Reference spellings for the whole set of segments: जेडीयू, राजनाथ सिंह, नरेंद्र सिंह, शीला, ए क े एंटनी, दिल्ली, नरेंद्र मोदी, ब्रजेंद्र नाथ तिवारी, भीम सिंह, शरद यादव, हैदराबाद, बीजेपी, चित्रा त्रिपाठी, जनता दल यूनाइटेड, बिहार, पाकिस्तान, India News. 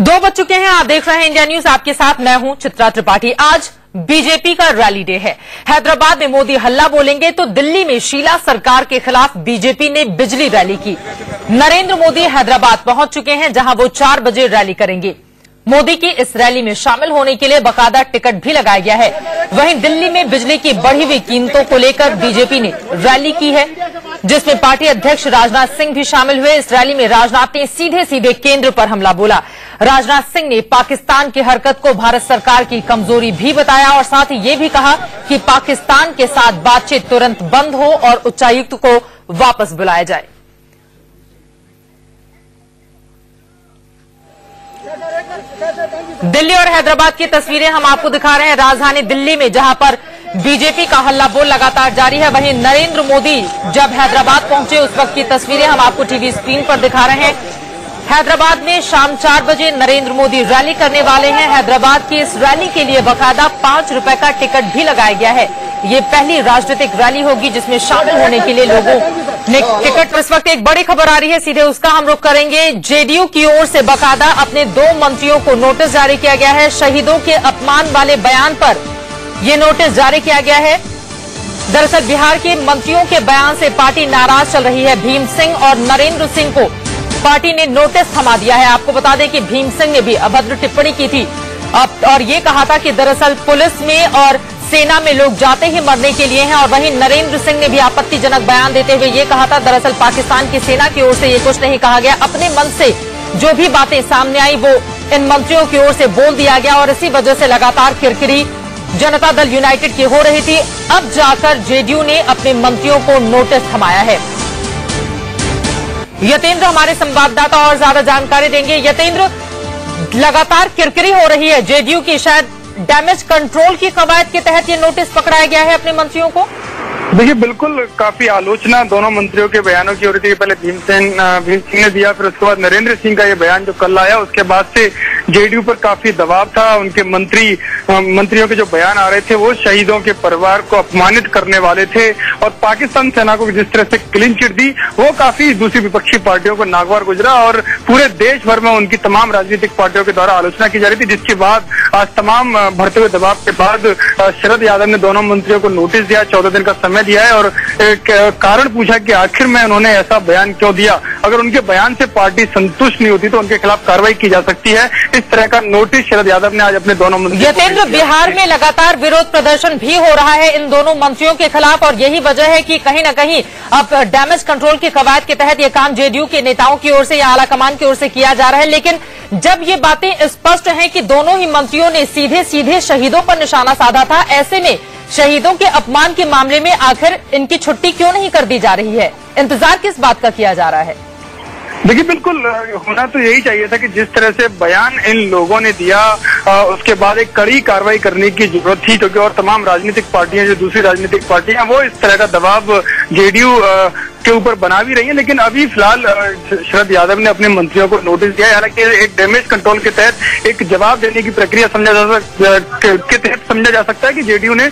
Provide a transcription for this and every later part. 2 बज चुके हैं, आप देख रहे हैं इंडिया न्यूज, आपके साथ मैं हूं चित्रा त्रिपाठी। आज बीजेपी का रैली डे है। हैदराबाद में मोदी हल्ला बोलेंगे तो दिल्ली में शीला सरकार के खिलाफ बीजेपी ने बिजली रैली की। नरेंद्र मोदी हैदराबाद पहुंच चुके हैं, जहां वो 4 बजे रैली करेंगे। मोदी की इस रैली में शामिल होने के लिए बकायदा टिकट भी लगाया गया है। वहीं दिल्ली में बिजली की बढ़ी हुई कीमतों को लेकर बीजेपी ने रैली की है, जिसमें पार्टी अध्यक्ष राजनाथ सिंह भी शामिल हुए। इस रैली में राजनाथ ने सीधे सीधे केंद्र पर हमला बोला। राजनाथ सिंह ने पाकिस्तान की हरकत को भारत सरकार की कमजोरी भी बताया और साथ ही ये भी कहा कि पाकिस्तान के साथ बातचीत तुरंत बंद हो और उच्चायुक्त को वापस बुलाया जाए। दिल्ली और हैदराबाद की तस्वीरें हम आपको दिखा रहे हैं। राजधानी दिल्ली में जहां पर बीजेपी का हल्ला बोल लगातार जारी है, वहीं नरेंद्र मोदी जब हैदराबाद पहुंचे उस वक्त की तस्वीरें हम आपको टीवी स्क्रीन पर दिखा रहे हैं। हैदराबाद में शाम 4 बजे नरेंद्र मोदी रैली करने वाले हैं। हैदराबाद की इस रैली के लिए बकायदा 5 रुपए का टिकट भी लगाया गया है। ये पहली राजनीतिक रैली होगी जिसमें शामिल होने के लिए लोगों ने टिकट। इस वक्त एक बड़ी खबर आ रही है, सीधे उसका हम रुख करेंगे। जेडीयू की ओर से बकायदा अपने 2 मंत्रियों को नोटिस जारी किया गया है। शहीदों के अपमान वाले बयान पर ये नोटिस जारी किया गया है। दरअसल बिहार के मंत्रियों के बयान से पार्टी नाराज चल रही है। भीम सिंह और नरेंद्र सिंह को पार्टी ने नोटिस थमा दिया है। आपको बता दें कि भीम सिंह ने भी अभद्र टिप्पणी की थी और ये कहा था कि दरअसल पुलिस में और सेना में लोग जाते ही मरने के लिए हैं। और वहीं नरेंद्र सिंह ने भी आपत्तिजनक बयान देते हुए ये कहा था, दरअसल पाकिस्तान की सेना की ओर से ये कुछ नहीं कहा गया। अपने मन से जो भी बातें सामने आई वो इन मंत्रियों की ओर से बोल दिया गया और इसी वजह से लगातार किरकिरी जनता दल यूनाइटेड की हो रही थी। अब जाकर जेडीयू ने अपने मंत्रियों को नोटिस थमाया है। यतेंद्र हमारे संवाददाता और ज्यादा जानकारी देंगे। यतेंद्र, लगातार किरकिरी हो रही है जेडीयू की, शायद डैमेज कंट्रोल की कवायद के तहत ये नोटिस पकड़ाया गया है अपने मंत्रियों को। देखिए बिल्कुल काफी आलोचना दोनों मंत्रियों के बयानों की हो रही थी। पहले भीम सिंह ने दिया, फिर उसके बाद नरेंद्र सिंह का ये बयान जो कल आया, उसके बाद से जेडीयू पर काफी दबाव था। उनके मंत्रियों के जो बयान आ रहे थे वो शहीदों के परिवार को अपमानित करने वाले थे और पाकिस्तान सेना को जिस तरह से क्लीन चिट दी वो काफी दूसरी विपक्षी पार्टियों को नागवार गुजरा और पूरे देश भर में उनकी तमाम राजनीतिक पार्टियों के द्वारा आलोचना की जा रही थी। जिसके बाद आज तमाम बढ़ते हुए दबाव के बाद शरद यादव ने दोनों मंत्रियों को नोटिस दिया, 14 दिन का समय दिया है और कारण पूछा कि आखिर में उन्होंने ऐसा बयान क्यों दिया। अगर उनके बयान से पार्टी संतुष्ट नहीं होती तो उनके खिलाफ कार्रवाई की जा सकती है। इस तरह का नोटिस शरद यादव ने आज अपने दोनों मंत्रियों। यतेंद्र, बिहार में लगातार विरोध प्रदर्शन भी हो रहा है इन दोनों मंत्रियों के खिलाफ और यही वजह है कि कहीं ना कहीं अब डैमेज कंट्रोल की कवायद के तहत ये काम जेडीयू के नेताओं की ओर से या आलाकमान की ओर से किया जा रहा है। लेकिन जब ये बातें स्पष्ट है कि दोनों ही मंत्रियों ने सीधे सीधे शहीदों पर निशाना साधा था, ऐसे में शहीदों के अपमान के मामले में आखिर इनकी छुट्टी क्यों नहीं कर दी जा रही है? इंतजार किस बात का किया जा रहा है? देखिए बिल्कुल होना तो यही चाहिए था कि जिस तरह से बयान इन लोगों ने दिया उसके बाद एक कड़ी कार्रवाई करने की जरूरत थी, क्योंकि और तमाम राजनीतिक पार्टियां जो दूसरी राजनीतिक पार्टियां वो इस तरह का दबाव जेडीयू के ऊपर बना भी रही है। लेकिन अभी फिलहाल शरद यादव ने अपने मंत्रियों को नोटिस दिया है। हालांकि एक डैमेज कंट्रोल के तहत एक जवाब देने की प्रक्रिया समझा जा सकता है कि जेडीयू ने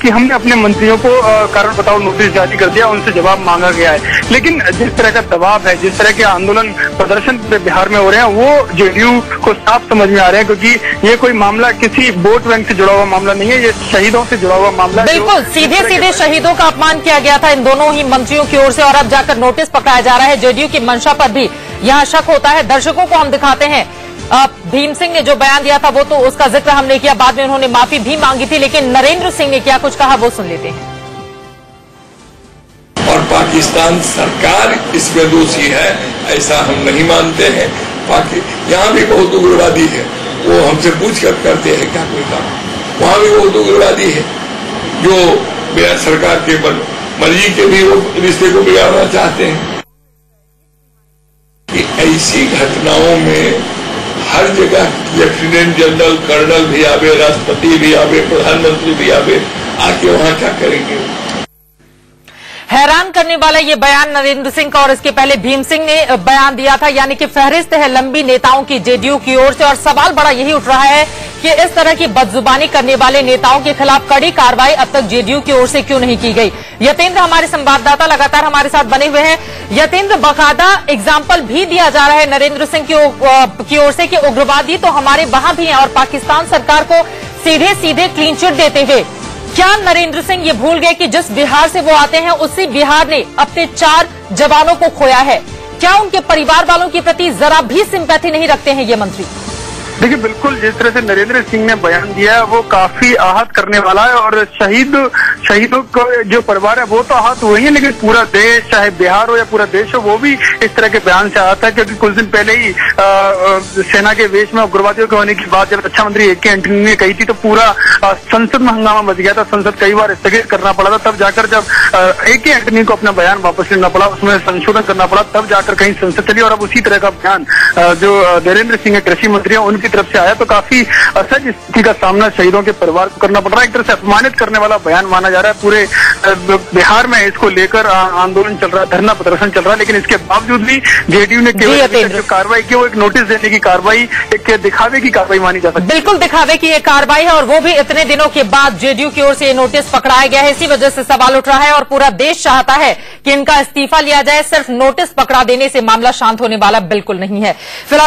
कि हमने अपने मंत्रियों को कारण बताओ नोटिस जारी कर दिया, उनसे जवाब मांगा गया है। लेकिन जिस तरह का दबाव है, जिस तरह के आंदोलन प्रदर्शन बिहार में हो रहे हैं वो जेडीयू को साफ समझ में आ रहे हैं, क्योंकि ये कोई मामला किसी वोट बैंक से जुड़ा हुआ मामला नहीं है, ये शहीदों से जुड़ा हुआ मामला। बिल्कुल सीधे सीधे शहीदों का अपमान किया गया था इन दोनों ही मंत्रियों की ओर से और अब जाकर नोटिस पकड़ाया जा रहा है। जेडीयू की मंशा पर भी यहाँ शक होता है। दर्शकों को हम दिखाते हैं, भीम सिंह ने जो बयान दिया था वो तो उसका जिक्र हमने किया, बाद में उन्होंने माफी भी मांगी थी, लेकिन नरेंद्र सिंह ने क्या कुछ कहा वो सुन लेते हैं। और पाकिस्तान सरकार इसमें दोषी है ऐसा हम नहीं मानते हैं। यहाँ भी बहुत उग्रवादी है, वो हमसे पूछ कर करते हैं क्या कोई काम। वहाँ भी बहुत उग्रवादी है जो बिहार सरकार के मर्जी के भी वो रिश्ते को बिगाड़ना चाहते हैं। कि ऐसी घटनाओं में हर जगह लेफ्टिनेंट जनरल कर्नल भी आवे, राष्ट्रपति भी आवे, प्रधानमंत्री भी आवे, आके वहाँ क्या करेंगे? हैरान करने वाला ये बयान नरेंद्र सिंह का और इसके पहले भीम सिंह ने बयान दिया था, यानी कि फहरिस्त है लंबी नेताओं की जेडीयू की ओर से। और सवाल बड़ा यही उठ रहा है कि इस तरह की बदजुबानी करने वाले नेताओं के खिलाफ कड़ी कार्रवाई अब तक जेडीयू की ओर से क्यों नहीं की गई। यतेंद्र हमारे संवाददाता लगातार हमारे साथ बने हुए हैं। यतेंद्र, बकायदा एग्जाम्पल भी दिया जा रहा है नरेंद्र सिंह की ओर से कि उग्रवादी तो हमारे वहां भी हैं और पाकिस्तान सरकार को सीधे सीधे क्लीन चिट देते हुए। क्या नरेंद्र सिंह ये भूल गए कि जिस बिहार से वो आते हैं उसी बिहार ने अपने 4 जवानों को खोया है? क्या उनके परिवार वालों के प्रति जरा भी सिंपैथी नहीं रखते हैं ये मंत्री? देखिए, बिल्कुल जिस तरह से नरेंद्र सिंह ने बयान दिया है वो काफी आहत करने वाला है और शहीदों का जो परिवार है वो तो आहत हुए हैं, लेकिन पूरा देश, चाहे बिहार हो या पूरा देश हो, वो भी इस तरह के बयान से आहत है। क्योंकि कुछ दिन पहले ही सेना के वेश में उग्रवादियों के होने की बात जब रक्षा मंत्री ए क े एंटनी ने कही थी तो पूरा संसद में हंगामा मच गया था। संसद कई बार स्थगित करना पड़ा था, तब जाकर जब ए क े एंटनी को अपना बयान वापस लेना पड़ा, उसमें संशोधन करना पड़ा, तब जाकर कहीं संसद चली। और अब उसी तरह का बयान जो नरेंद्र सिंह है, कृषि मंत्री है, उनकी तरफ से आया तो काफी असहज स्थिति का सामना शहीदों के परिवार को करना पड़ रहा है। एक तरह से अपमानित करने वाला बयान माना जा रहा है। पूरे बिहार में इसको लेकर आंदोलन चल रहा है, धरना प्रदर्शन चल रहा है, लेकिन इसके बावजूद भी जेडीयू ने केवल जो कार्रवाई की वो एक नोटिस देने की कार्रवाई, एक दिखावे की कार्रवाई मानी जा सकती है। बिल्कुल दिखावे की ये कार्रवाई है और वो भी इतने दिनों के बाद जेडीयू की ओर से नोटिस पकड़ाया गया है। इसी वजह से सवाल उठ रहा है और पूरा देश चाहता है कि इनका इस्तीफा लिया जाए। सिर्फ नोटिस पकड़ा देने से मामला शांत होने वाला बिल्कुल नहीं है। फिलहाल